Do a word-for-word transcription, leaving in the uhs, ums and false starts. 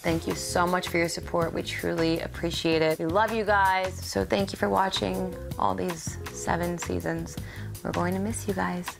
Thank you so much for your support. We truly appreciate it. We love you guys. So thank you for watching all these seven seasons. We're going to miss you guys.